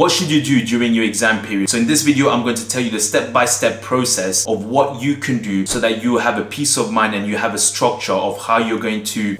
What should you do during your exam period? So in this video, I'm going to tell you the step-by-step process of what you can do so that you have a peace of mind and you have a structure of how you're going to,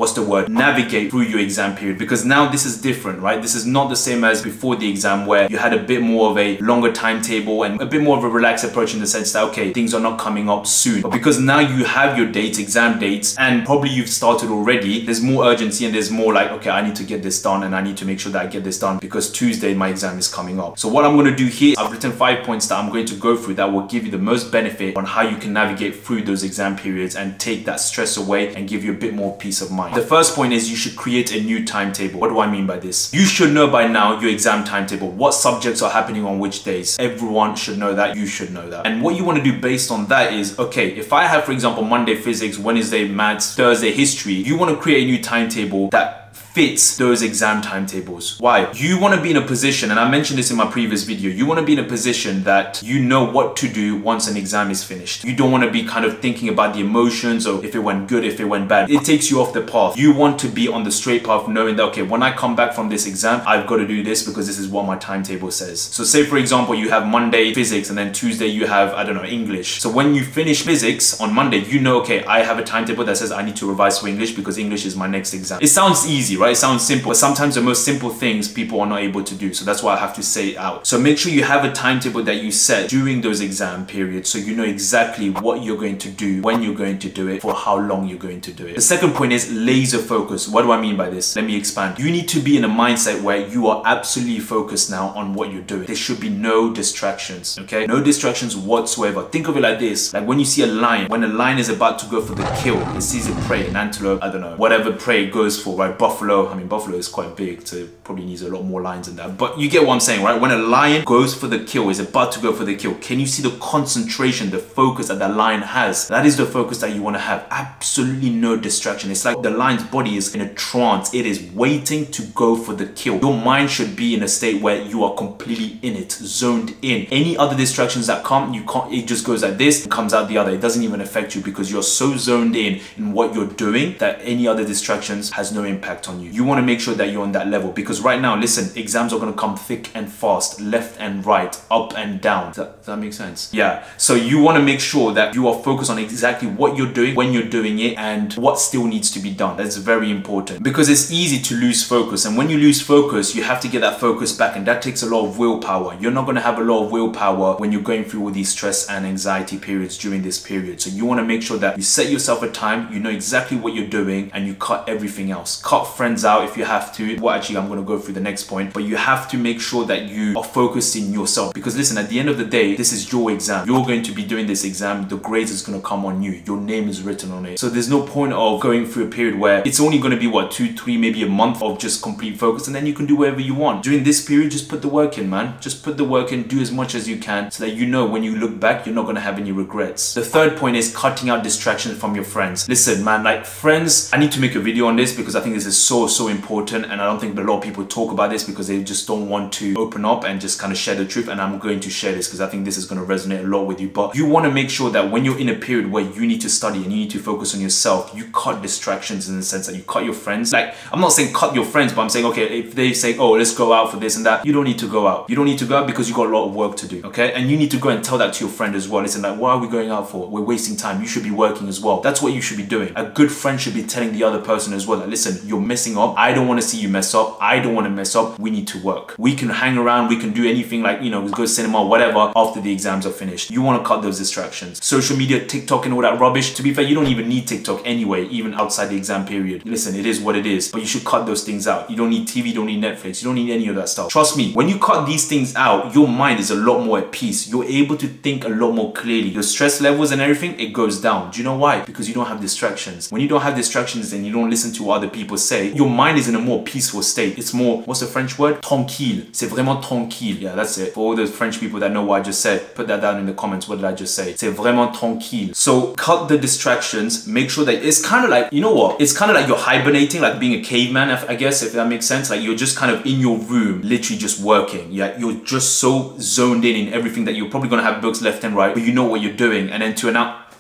navigate through your exam period. Because now this is different, right? This is not the same as before the exam where you had a bit more of a longer timetable and a bit more of a relaxed approach in the sense that, okay, things are not coming up soon. But because now you have your dates, exam dates, and probably you've started already, there's more urgency and there's more like, okay, I need to get this done and I need to make sure that I get this done because Tuesday my exam is coming up. So what I'm going to do here, I've written 5 points that I'm going to go through that will give you the most benefit on how you can navigate through those exam periods and take that stress away and give you a bit more peace of mind. The first point is you should create a new timetable. What do I mean by this? You should know by now your exam timetable, what subjects are happening on which days. Everyone should know that, you should know that. And what you want to do based on that is, okay, if I have, for example, Monday physics, Wednesday maths, Thursday history, you want to create a new timetable that fits those exam timetables. Why? You want to be in a position, and I mentioned this in my previous video, you want to be in a position that you know what to do once an exam is finished. You don't want to be kind of thinking about the emotions or if it went good, if it went bad. It takes you off the path. You want to be on the straight path knowing that, okay, when I come back from this exam, I've got to do this because this is what my timetable says. So say, for example, you have Monday physics and then Tuesday you have, I don't know, English. So when you finish physics on Monday, you know, okay, I have a timetable that says I need to revise for English because English is my next exam. It sounds easy, right? It sounds simple, but sometimes the most simple things people are not able to do. So that's why I have to say it out. So make sure you have a timetable that you set during those exam periods so you know exactly what you're going to do, when you're going to do it, for how long you're going to do it. The second point is laser focus. What do I mean by this? Let me expand. You need to be in a mindset where you are absolutely focused now on what you're doing. There should be no distractions, okay? No distractions whatsoever. Think of it like this, like when you see a lion, when a lion is about to go for the kill, it sees a prey, an antelope, I don't know, whatever prey it goes for, right? Buffalo. I mean, buffalo is quite big, so it probably needs a lot more lines than that. But you get what I'm saying, right? When a lion goes for the kill, is about to go for the kill, can you see the concentration, the focus that that lion has? That is the focus that you want to have. Absolutely no distraction. It's like the lion's body is in a trance. It is waiting to go for the kill. Your mind should be in a state where you are completely in it, zoned in. Any other distractions that come, you can't, it just goes like this, it comes out the other. It doesn't even affect you because you're so zoned in what you're doing that any other distractions has no impact on you. You want to make sure that you're on that level because right now, listen, exams are going to come thick and fast, left and right, up and down. Does that make sense? Yeah. So you want to make sure that you are focused on exactly what you're doing, when you're doing it, and what still needs to be done. That's very important because it's easy to lose focus. And when you lose focus, you have to get that focus back, and that takes a lot of willpower. You're not going to have a lot of willpower when you're going through all these stress and anxiety periods during this period. So you want to make sure that you set yourself a time, you know exactly what you're doing, and you cut everything else. Cut friends out if you have to. Well, actually, I'm going to go through the next point, but you have to make sure that you are focusing yourself because listen, at the end of the day, this is your exam. You're going to be doing this exam. The grades is going to come on you. Your name is written on it. So there's no point of going through a period where it's only going to be what, 2, 3, maybe a month of just complete focus, and then you can do whatever you want. During this period, just put the work in, man. Just put the work in, do as much as you can so that you know when you look back, you're not going to have any regrets. The third point is cutting out distractions from your friends. Listen, man, like friends, I need to make a video on this because I think this is so important, and I don't think a lot of people talk about this because they just don't want to open up and just kind of share the truth, and I'm going to share this because I think this is going to resonate a lot with you. But you want to make sure that when you're in a period where you need to study and you need to focus on yourself, you cut distractions in the sense that you cut your friends. Like, I'm not saying cut your friends, but I'm saying, okay, if they say, oh, let's go out for this and that, you don't need to go out. You don't need to go out because you got a lot of work to do, okay? And you need to go and tell that to your friend as well. Listen, like, why are we going out for? We're wasting time. You should be working as well. That's what you should be doing. A good friend should be telling the other person as well that, listen, you're messing up. I don't want to see you mess up. I don't want to mess up. We need to work. We can hang around. We can do anything, like, you know, go to cinema, whatever, after the exams are finished. You want to cut those distractions. Social media, TikTok and all that rubbish. To be fair, you don't even need TikTok anyway, even outside the exam period. Listen, it is what it is, but you should cut those things out. You don't need TV, you don't need Netflix, you don't need any of that stuff. Trust me, when you cut these things out, your mind is a lot more at peace. You're able to think a lot more clearly. Your stress levels and everything, it goes down. Do you know why? Because you don't have distractions. When you don't have distractions and you don't listen to what other people say, your mind is in a more peaceful state. It's more, what's the French word? Tranquille. C'est vraiment tranquille. Yeah, that's it. For all those French people that know what I just said, put that down in the comments. What did I just say? C'est vraiment tranquille. So cut the distractions. Make sure that it's kind of like, you know what? It's kind of like you're hibernating, like being a caveman, I guess, if that makes sense. Like you're just kind of in your room, literally just working. Yeah, you're just so zoned in everything that you're probably going to have books left and right, but you know what you're doing. And then to an out,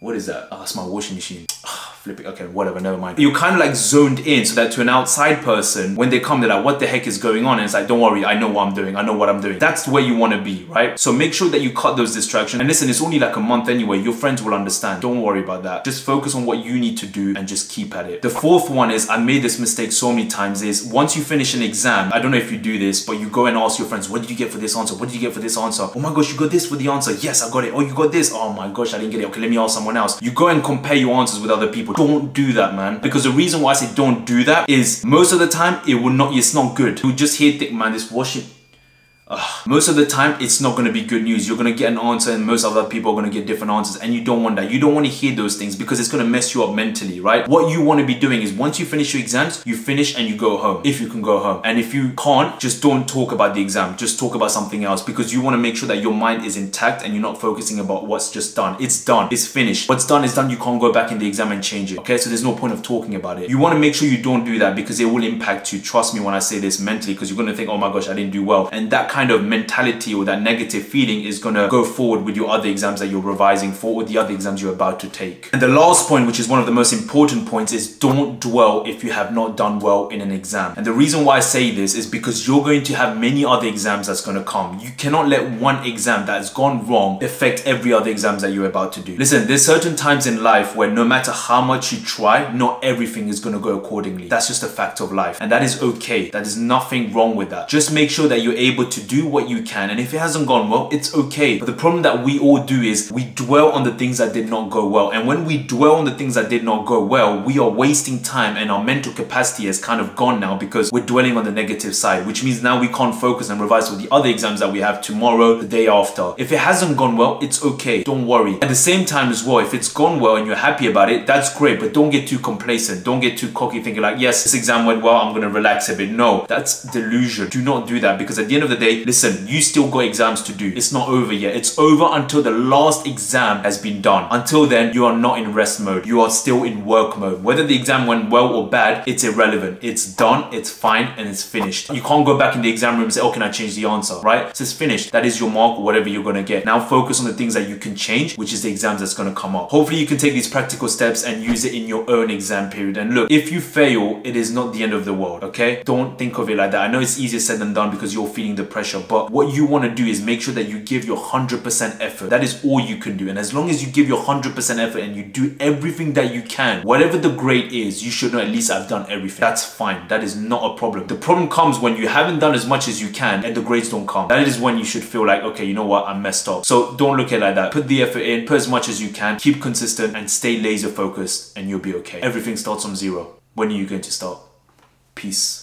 what is that? Oh, that's my washing machine. flipping, okay, whatever, never mind. You're kind of like zoned in, so that to an outside person, when they come, they're like, what the heck is going on? And it's like, don't worry, I know what I'm doing. I know what I'm doing. That's where you want to be, right? So make sure that you cut those distractions. And listen, it's only like a month anyway. Your friends will understand. Don't worry about that. Just focus on what you need to do and just keep at it. The fourth one is, I made this mistake so many times, is once you finish an exam, I don't know if you do this, but you go and ask your friends, what did you get for this answer? What did you get for this answer? Oh my gosh, you got this for the answer. Yes, I got it. Oh, you got this. Oh my gosh, I didn't get it. Okay, let me ask someone else. You go and compare your answers with other people. Don't do that, man. Because the reason why I say don't do that is most of the time it's not good. You just hear, think, man, this worship. Most of the time, it's not going to be good news. You're going to get an answer and most other people are going to get different answers, and you don't want that. You don't want to hear those things because it's going to mess you up mentally, right? What you want to be doing is once you finish your exams, you finish and you go home. If you can go home. And if you can't, just don't talk about the exam. Just talk about something else, because you want to make sure that your mind is intact and you're not focusing about what's just done. It's done. It's finished. What's done is done. You can't go back in the exam and change it, okay? So there's no point of talking about it. You want to make sure you don't do that because it will impact you. Trust me when I say this mentally, because you're going to think, oh my gosh, I didn't do well. And that kind of mentality or that negative feeling is going to go forward with your other exams that you're revising for or the other exams you're about to take. And the last point, which is one of the most important points, is don't dwell if you have not done well in an exam. And the reason why I say this is because you're going to have many other exams that's going to come. You cannot let one exam that has gone wrong affect every other exam that you're about to do. Listen, there's certain times in life where no matter how much you try, not everything is going to go accordingly. That's just a fact of life. And that is okay. That is nothing wrong with that. Just make sure that you're able to do what you can, and if it hasn't gone well, it's okay. But the problem that we all do is we dwell on the things that did not go well, and when we dwell on the things that did not go well, we are wasting time, and our mental capacity has kind of gone now because we're dwelling on the negative side, which means now we can't focus and revise for the other exams that we have tomorrow, the day after. If it hasn't gone well, it's okay. Don't worry. At the same time as well, if it's gone well and you're happy about it, that's great, but don't get too complacent. Don't get too cocky thinking like, yes, this exam went well, I'm gonna relax a bit. No, that's delusion. Do not do that, because at the end of the day, listen, you still got exams to do. It's not over yet. It's over until the last exam has been done. Until then, you are not in rest mode. You are still in work mode. Whether the exam went well or bad, it's irrelevant. It's done, it's fine, and it's finished. You can't go back in the exam room and say, oh, can I change the answer, right? So it's finished. That is your mark, whatever you're gonna get. Now focus on the things that you can change, which is the exams that's gonna come up. Hopefully you can take these practical steps and use it in your own exam period. And look, if you fail, it is not the end of the world, okay? Don't think of it like that. I know it's easier said than done because you're feeling the pressure, but what you want to do is make sure that you give your 100% effort. That is all you can do, and as long as you give your 100% effort and you do everything that you can, whatever the grade is, you should know at least I've done everything. That's fine. That is not a problem. The problem comes when you haven't done as much as you can and the grades don't come. That is when you should feel like, okay, you know what, I messed up. So don't look at it like that. Put the effort in, put as much as you can, keep consistent and stay laser focused, and you'll be okay. Everything starts from zero. When are you going to start? Peace.